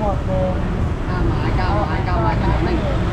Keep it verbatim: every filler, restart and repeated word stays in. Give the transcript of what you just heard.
หมดเลย ห้าหมายเก้าหมายเก้าหมายหนึ่ง